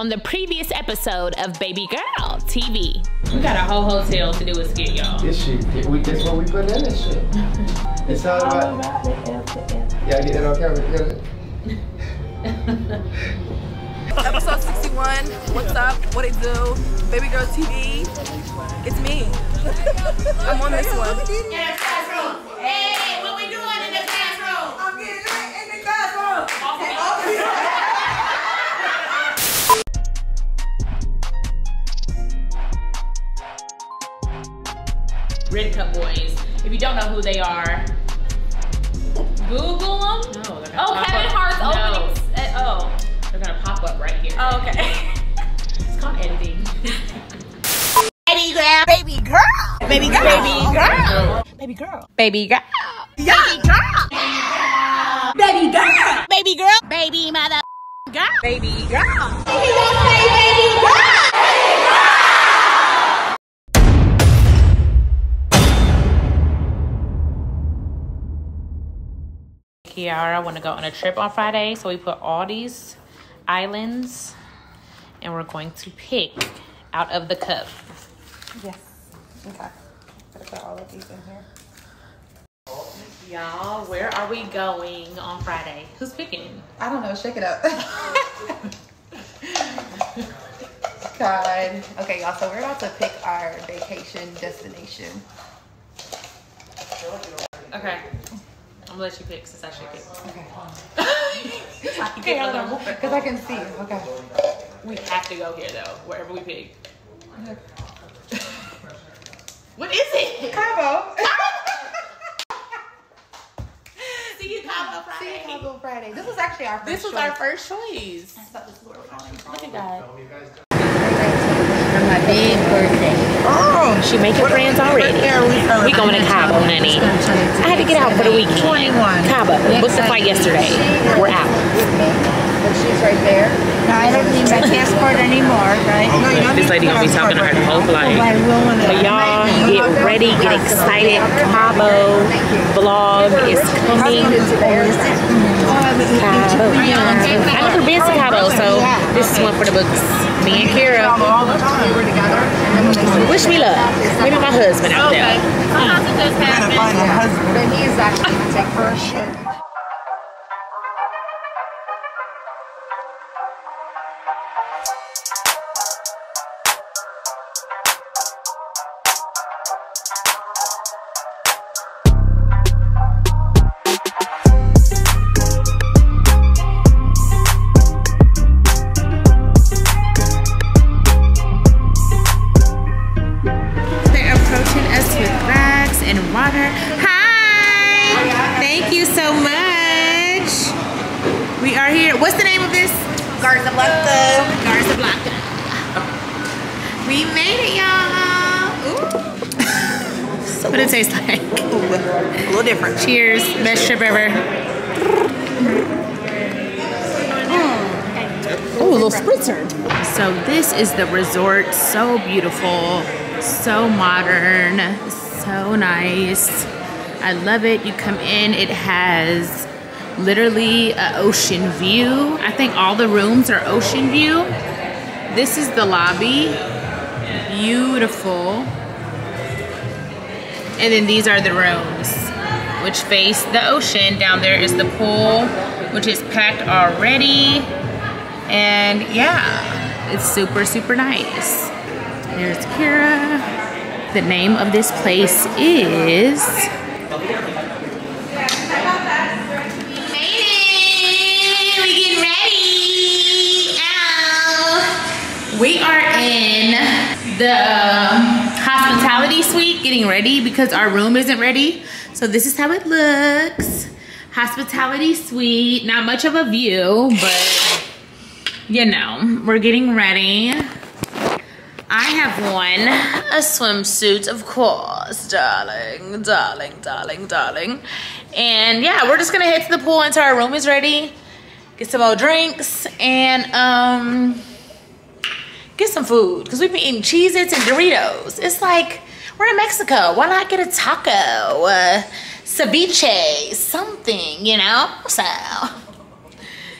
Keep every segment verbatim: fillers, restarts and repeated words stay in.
on the previous episode of Baby Girl T V. We got a whole hotel to do a skit, y'all. This shit, we, that's what we put in this shit. It's all about, about it. Y'all get that on camera? Episode sixty-one, what's up, what it do, Baby Girl T V, it's me. I'm on this one. In the classroom, hey, what we doing in the classroom? I'm getting lit in the classroom. Okay. Red Cup Boys, if you don't know who they are, Google them. No, they're not. Oh, Kevin Hart's no. openings. Uh, oh. They're gonna pop up right here. Oh, okay. It's called editing. Baby girl. Baby girl. Baby girl. Baby girl. Baby girl. Baby girl. Baby girl. Baby girl. Baby girl. Baby mother girl. Baby girl. Baby girl. Kiara wanna go on a trip on Friday, so we put all these islands and we're going to pick out of the cup. Yes. Okay. Gotta put all of these in here. Y'all, where are we going on Friday? Who's picking? I don't know. Shake it up. God. Okay, y'all. So we're about to pick our vacation destination. Okay. I'm gonna let you pick since I should pick. Okay. Okay, hold on. Because I can see. Okay. We have to go here though, wherever we pick. What is it? Cabo. See you Cabo Friday. See you Cabo Friday. This was actually our first choice. This was choice. our first choice. I thought this was where we're going. Look at that. For my big birthday. Oh, she making friends already. We going to Cabo, honey. I had to get out for the weekend. twenty-one. Cabo. What's the flight yesterday? We're out. But she's right there. No, I don't need my passport anymore, right? No, you don't. This lady gonna be talking her whole life. But y'all get ready, get excited. Cabo vlog is coming. Cabo. I've never been to Cabo, so this is one for the books. Me and Kiara. Wish me luck. Maybe my husband out there. My husband does have a husband. But he is actually gonna take her shit. Garza Blanca. Garza Blanca. We made it, y'all. So what it tastes like. A little different. Cheers. Best trip ever. Mm. Oh, a little spritzer. So this is the resort. So beautiful. So modern. So nice. I love it. You come in, it has literally an ocean view. I think all the rooms are ocean view. This is the lobby. Beautiful. And then these are the rooms which face the ocean. Down there is the pool, which is packed already. And yeah, it's super, super nice. There's Kiara. The name of this place is We are in the hospitality suite getting ready because our room isn't ready. So this is how it looks. Hospitality suite, not much of a view, but you know, we're getting ready. I have won a swimsuit, of course, darling, darling, darling, darling. And yeah, we're just gonna head to the pool until our room is ready, get some old drinks, and um, get some food, because we've been eating Cheez-Its and Doritos. It's like, we're in Mexico. Why not get a taco, uh, ceviche, something, you know? So,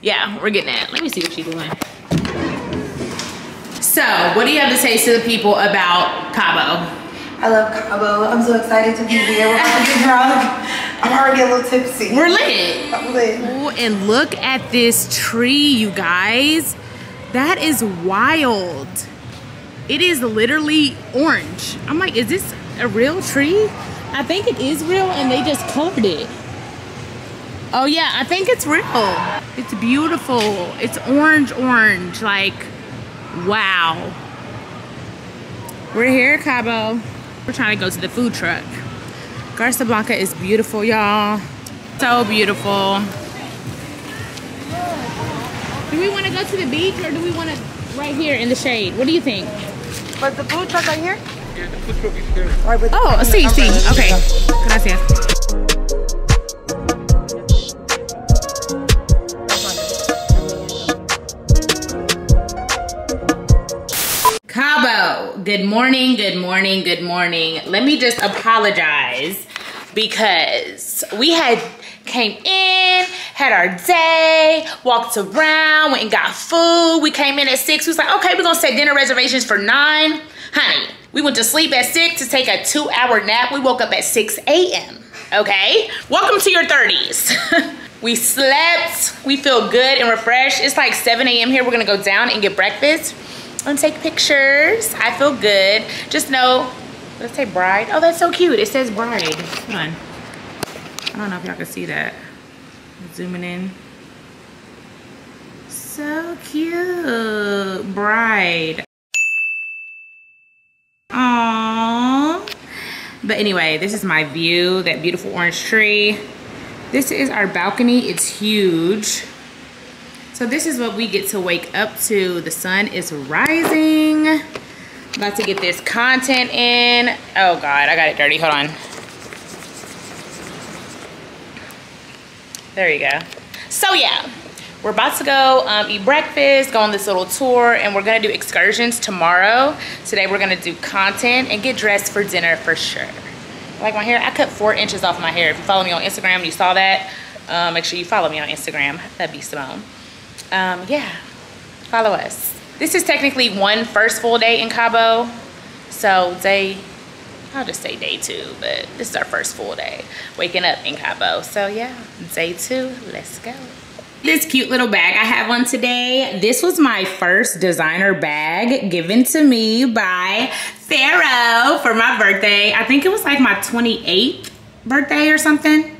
yeah, we're getting it. Let me see what she's doing. So, what do you have to say to the people about Cabo? I love Cabo. I'm so excited to be here. We're about to get drunk. I'm already a little tipsy. We're lit. I'm lit. Ooh, and look at this tree, you guys. That is wild. It is literally orange. I'm like, is this a real tree? I think it is real, and they just colored it. Oh yeah, I think it's real. It's beautiful. It's orange, orange, like, wow. We're here at Cabo. We're trying to go to the food truck. Garza Blanca is beautiful, y'all. So beautiful. Do we want to go to the beach, or do we want to right here in the shade? What do you think? But the food truck right here? Yeah, the food truck is here. Right, but oh, I see, see. Okay. Gracias. Cabo, good morning, good morning, good morning. Let me just apologize because we had came in, had our day, walked around, went and got food. We came in at six, we was like, okay, we're gonna set dinner reservations for nine. Honey, we went to sleep at six to take a two hour nap. We woke up at six A M, okay? Welcome to your thirties. We slept, we feel good and refreshed. It's like seven A M here, we're gonna go down and get breakfast and take pictures. I feel good. Just know, let's say bride. Oh, that's so cute. It says bride. Hold on. I don't know if y'all can see that. Zooming in. So cute. Bride. Aww. But anyway, this is my view, that beautiful orange tree. This is our balcony. It's huge. So this is what we get to wake up to. The sun is rising. I'm about to get this content in. Oh God, I got it dirty, hold on. There you go. So yeah, we're about to go um, eat breakfast, go on this little tour, and we're gonna do excursions tomorrow. Today we're gonna do content and get dressed for dinner for sure. Like my hair, I cut four inches off my hair. If you follow me on Instagram, you saw that. Uh, make sure you follow me on Instagram, that'd be Simone. Um, yeah, follow us. This is technically one first full day in Cabo. So day, I'll just say day two, but this is our first full day waking up in Cabo. So yeah, day two, let's go. This cute little bag I have on today. This was my first designer bag given to me by Sarah for my birthday. I think it was like my twenty-eighth birthday or something.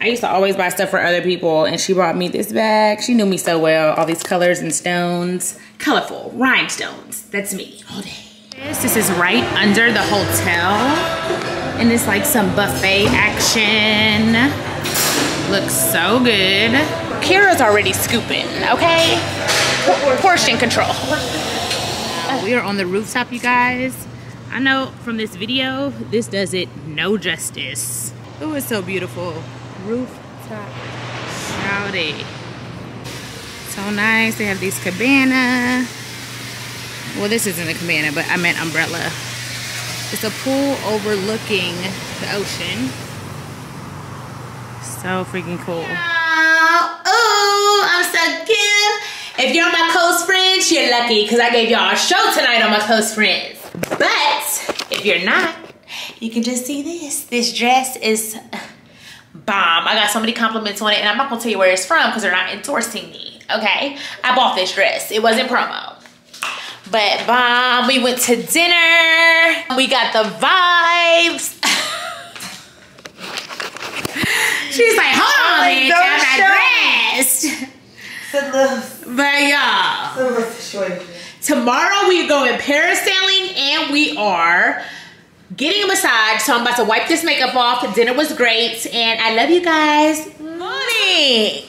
I used to always buy stuff for other people, and she brought me this bag. She knew me so well. All these colors and stones. Colorful rhinestones. That's me all day. This, this is right under the hotel, and it's like some buffet action. Looks so good. Kiara's already scooping, okay? Portion control. Oh, we are on the rooftop, you guys. I know from this video, this does it no justice. Oh, it's so beautiful. Rooftop shouty. So nice. They have these cabana. Well, this isn't a cabana, but I meant umbrella. It's a pool overlooking the ocean. So freaking cool. Oh, ooh, I'm so cute. If you're my close friends, you're lucky because I gave y'all a show tonight on my close friends. But if you're not, you can just see this. This dress is bomb. I got so many compliments on it, and I'm not gonna tell you where it's from because they're not endorsing me, okay? I bought this dress. It wasn't promo, but bomb. We went to dinner. We got the vibes. She's like, hold on, bitch, I got dressed. But y'all, tomorrow we go in parasailing, and we are getting a massage, so I'm about to wipe this makeup off. Dinner was great, and I love you guys. Morning.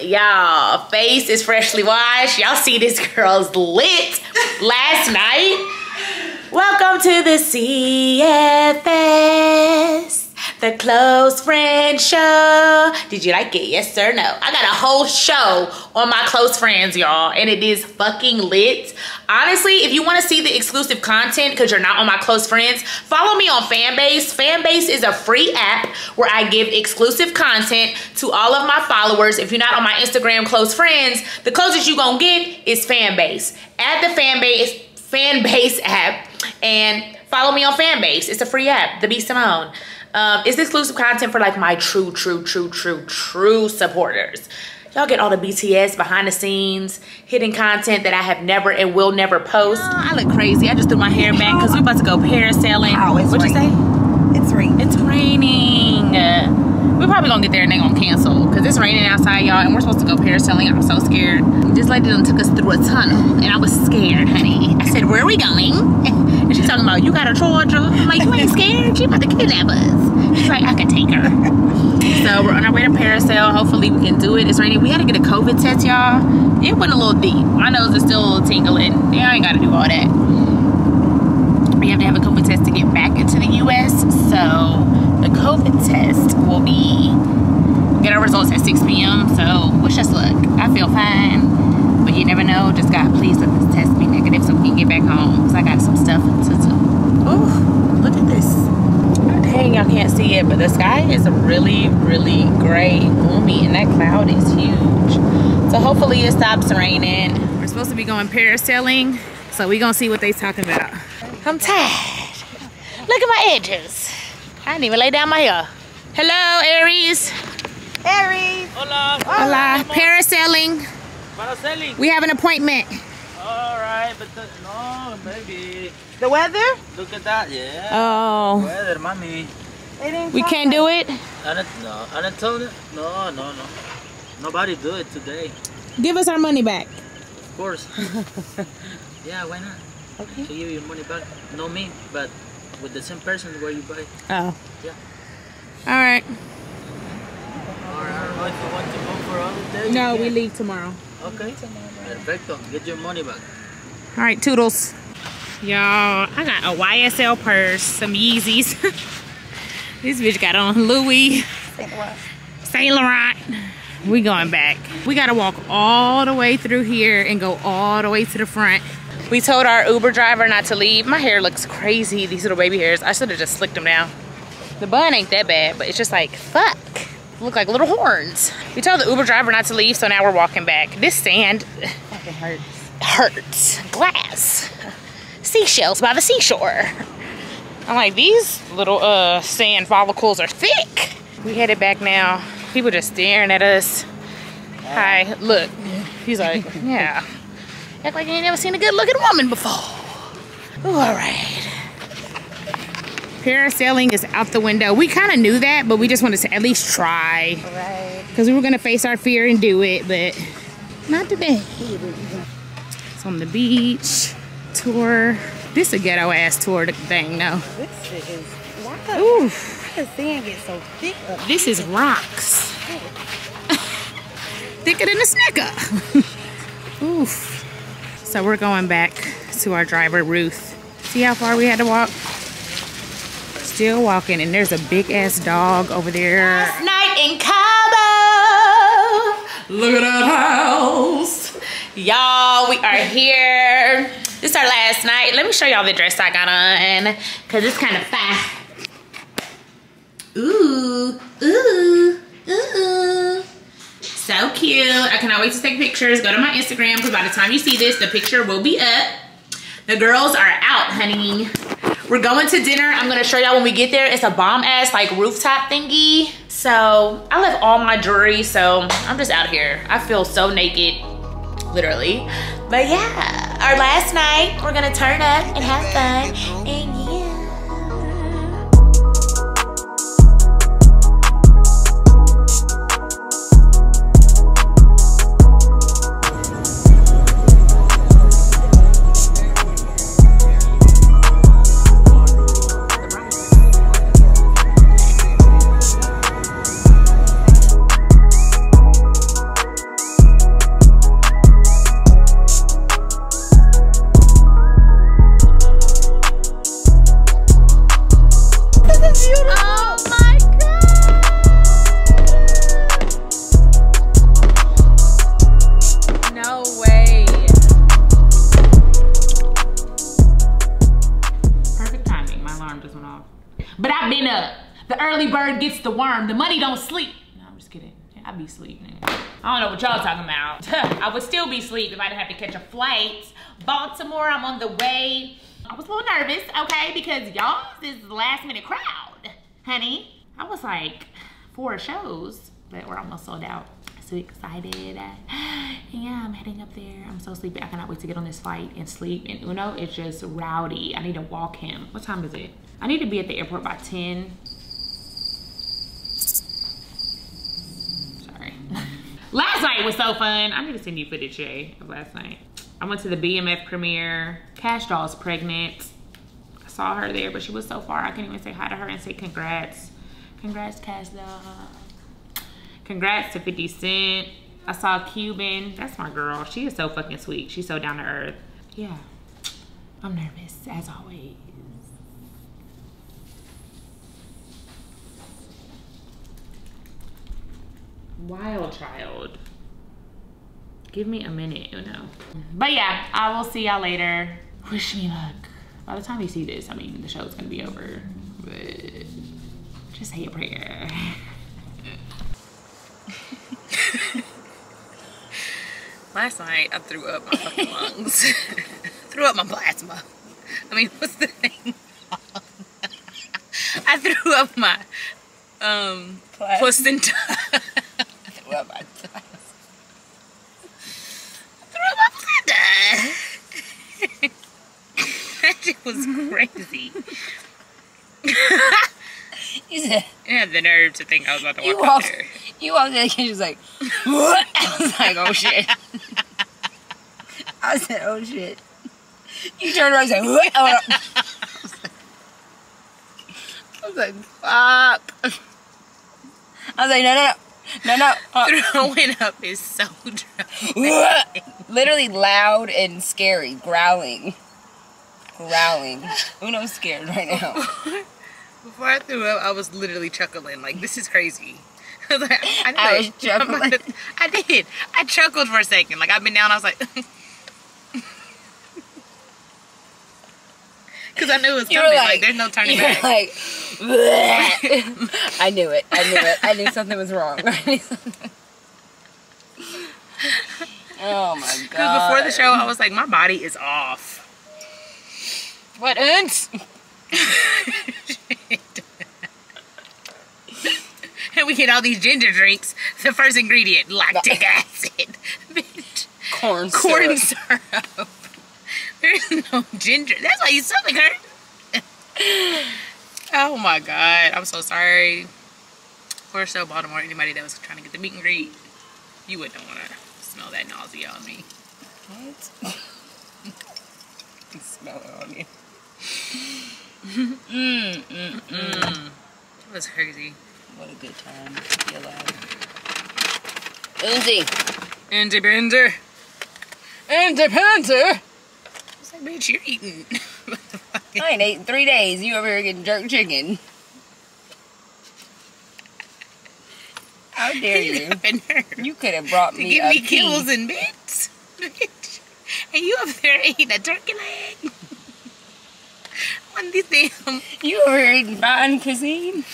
Y'all, face is freshly washed. Y'all see this girl's lit last night. Welcome to the C F S, the Close Friends Show. Did you like it? Yes or no? I got a whole show on my close friends, y'all, and it is fucking lit. Honestly, if you want to see the exclusive content because you're not on my close friends, follow me on Fanbase. Fanbase is a free app where I give exclusive content to all of my followers. If you're not on my Instagram close friends, the closest you're going to get is Fanbase. Add the Fanbase Fanbase app and follow me on Fanbase. It's a free app, The Be Simone. Um, it's exclusive content for like my true, true, true, true, true supporters. Y'all get all the B T S behind the scenes, hidden content that I have never and will never post. No, I look crazy. I just threw my hair back because we're about to go parasailing. Oh, it's What'd rain. you say? It's raining. It's raining. Uh, we're probably gonna get there and they're gonna cancel because it's raining outside, y'all, and we're supposed to go parasailing. I'm so scared. This lady done took us through a tunnel and I was scared, honey. I said, where are we going? And she's talking about, you got a Georgia. I'm like, you ain't scared? She about to kidnap us. She's like, I can take her. So we're on our way to parasail. Hopefully we can do it. It's raining. We had to get a COVID test, y'all. It went a little deep. My nose is still a little tingling. Yeah, I ain't got to do all that. We have to have a COVID test to get back into the U S So the COVID test will be, we'll get our results at six P M So wish us luck. I feel fine, but you never know. Just God, please let this test be negative so we can get back home because I got some stuff to do. Ooh, look at this. Dang, y'all can't see it, but the sky is really, really gray, gloomy, and that cloud is huge. So hopefully it stops raining. We're supposed to be going parasailing, so we gonna see what they talking about. I'm tired. Look at my edges. I didn't even lay down my hair. Hello, Aries. Aries. Hola. Hola. Hola. Parasailing. Parasailing. We have an appointment. All right, but the, no, baby. The weather? Look at that, yeah. Oh. The weather, mommy. We can't do it? I don't know. I don't tell you. No, no, no. Nobody do it today. Give us our money back. Of course. Yeah, why not? Okay. To give you your money back. No me, but with the same person where you buy. Oh. Yeah. All right. Or I don't know if you want to go for other days. No, we leave tomorrow. Okay. Perfecto. Get your money back. All right, toodles. Y'all, I got a Y S L purse, some Yeezys. This bitch got on Louis, Saint Laurent. We going back. We gotta walk all the way through here and go all the way to the front. We told our Uber driver not to leave. My hair looks crazy, these little baby hairs. I should have just slicked them down. The bun ain't that bad, but it's just like, fuck. Look like little horns. We told the Uber driver not to leave, so now we're walking back. This sand fucking hurts. Hurts. Glass. Seashells by the seashore. I'm like, these little uh, sand follicles are thick. We headed back now. People just staring at us. Hi, look. He's like, yeah. Act like you ain't never seen a good looking woman before. Ooh, all right. Parasailing is out the window. We kind of knew that, but we just wanted to at least try. Right. Because we were going to face our fear and do it, but not today. It's on the beach. Tour. This a ghetto ass tour thing, no. This shit is. Why does sand get so thick up? This is rocks. Thicker than a snicker. Oof. So we're going back to our driver, Ruth. See how far we had to walk? Still walking, and there's a big ass dog over there. Last night in Cabo. Look at that house. Y'all, we are here. This is our last night. Let me show y'all the dress I got on, cause it's kind of fine. Ooh, ooh, ooh. So cute. I cannot wait to take pictures. Go to my Instagram, because by the time you see this, the picture will be up. The girls are out, honey. We're going to dinner. I'm gonna show y'all when we get there. It's a bomb ass like rooftop thingy. So I left all my jewelry, so I'm just out here. I feel so naked, literally. But yeah. Our last night, we're gonna turn up and have fun, and yeah. Gets the worm. The money don't sleep. No, I'm just kidding. I'd be sleeping. I don't know what y'all talking about. I would still be asleep if I didn't have to catch a flight. Baltimore, I'm on the way. I was a little nervous, okay, because y'all is the last minute crowd, honey. I was like four shows, but we're almost sold out. So excited. Yeah, I'm heading up there. I'm so sleepy. I cannot wait to get on this flight and sleep. And Uno is just rowdy. I need to walk him. What time is it? I need to be at the airport by ten. Sorry. Last night was so fun. I need to send you footage, Jay, of last night. I went to the B M F premiere. Cash Doll's pregnant. I saw her there, but she was so far. I couldn't even say hi to her and say congrats. Congrats, Cash Doll. Congrats to fifty cent. I saw Cuban. That's my girl. She is so fucking sweet. She's so down to earth. Yeah. I'm nervous, as always. Wild child. Give me a minute, Uno. But yeah, I will see y'all later. Wish me luck. By the time you see this, I mean, the show's gonna be over. But just say a prayer. Last night, I threw up my fucking lungs. Threw up my plasma. I mean, what's the thing? I threw up my um, placenta. I threw up my plasma. I threw up my placenta. That shit was crazy. You said, I had the nerve to think I was about to walk you walked, out there. You walked in the kitchen, she was like, what? I was like, oh shit. I said, oh shit. You turned around and was like, what? I was like, fuck. I was like, no, no, no. No, no. Uh, Throwing up is so dramatic. Literally loud and scary. Growling. Growling. Uno's scared right now. Before I threw up, I was literally chuckling. Like, this is crazy. I was like, I, I, I was chuckling. Like, I did. I chuckled for a second. Like, I've been down. I was like, because I knew it was coming. Like, like, there's no turning back. Like, I knew it. I knew it. I knew something was wrong. I knew something. Oh my god. Because before the show, I was like, my body is off. What ends? And we get all these ginger drinks. The first ingredient, lactic acid. Bitch. Corn syrup. Corn syrup. There's no ginger. That's why you stomach hurt. Oh my god. I'm so sorry. We're so Baltimore. Anybody that was trying to get the meet and greet, you wouldn't want to smell that nausea on me. What? You can smell it on you. mm, mm, mm. It was crazy. What a good time to be alive. Indie. Indie Bender. Indie Bender. It's like, bitch, you're eating. I ain't ate in three days. You over here getting jerk chicken. How dare you? You could have brought me Give a me kills tea. And bits. Bitch. And you over there eating a turkey leg. You over here eating fine cuisine,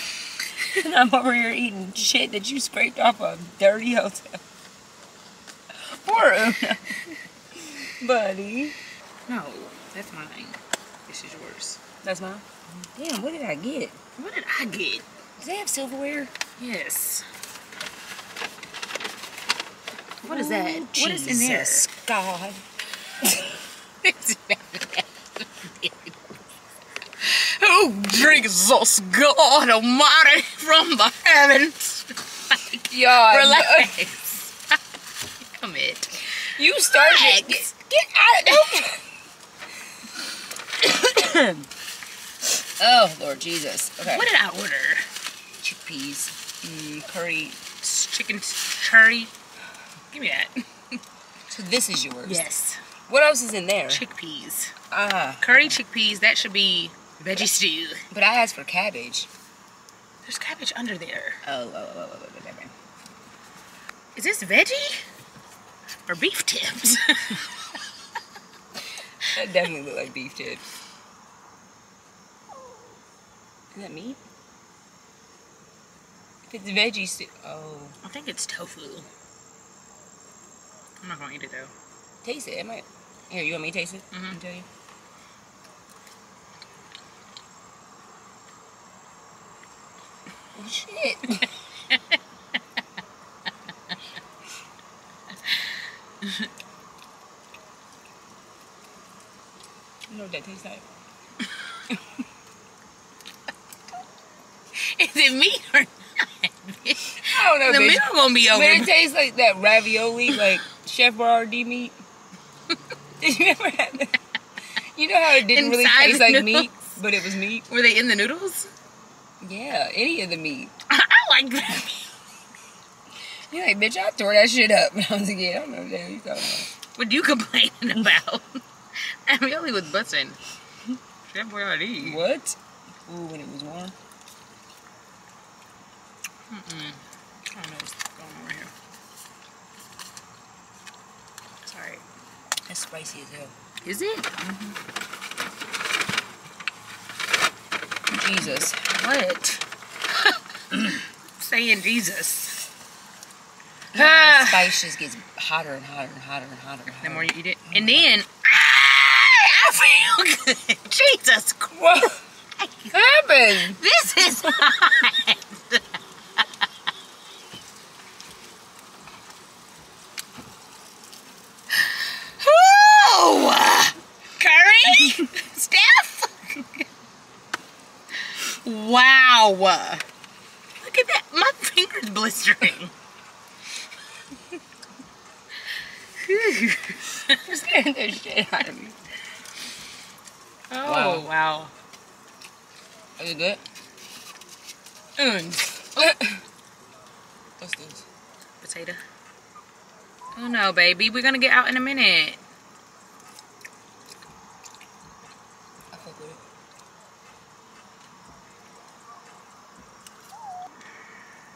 and I'm over here eating shit that you scraped off a dirty hotel. Poor Una. Buddy. No, that's mine. This is yours. That's mine? Damn, what did I get? What did I get? Do they have silverware? Yes. What is that? Ooh, what is in there? Jesus God. It's oh, Jesus, God Almighty from the heavens. Yeah, relax. Come here. You started it. Get, get out of it. Oh, Lord Jesus. Okay. What did I order? Chickpeas, mm, curry, chicken curry. Give me that. So this is yours. Yes. What else is in there? Chickpeas. Ah. Uh, curry chickpeas. That should be. Veggie stew. But I asked for cabbage. There's cabbage under there. Oh, oh, oh, oh, oh, oh. Is this veggie? Or beef tips? That definitely looked like beef tips. Is that meat? If it's veggie stew. Oh. I think it's tofu. I'm not gonna eat it though. Taste it. It might. Here, you want me to taste it? Mm-hmm. I'll tell you. Oh, shit. You know what that tastes like? Is it meat or not? I don't know. The meat's gonna be over. But it tastes like that ravioli, like Chef R D meat. Did you ever have that? You know how it didn't Inside really taste like noodles? Meat, but it was meat? Were they in the noodles? Yeah, any of the meat. I, I like that. You're like, bitch, I tore that shit up when I was a kid. I don't know what the hell you talking about. What are you complaining about? Ravioli was busting. Chef R D. What? Ooh, when it was warm. Mm-mm. I don't know what's going on right here. It's alright. That's spicy as hell. Is it? Mm-hmm. Jesus. What? Saying Jesus. You know, ah. The spice just gets hotter and hotter and hotter and hotter. And hotter. The more you eat it. And then, ah, I feel good. Jesus Christ. What happened? This is hot. Wow! Look at that. My finger's blistering. You're scaring the shit out of me. Oh, wow. wow. Is it good? Mm. Oh. What's this? Potato. Oh no, baby. We're gonna get out in a minute.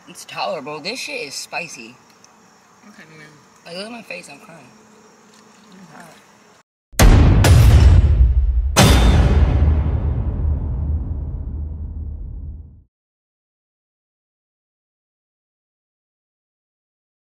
It's tolerable. This shit is spicy. Okay, man. Like, look at my face. I'm crying. I'm hot.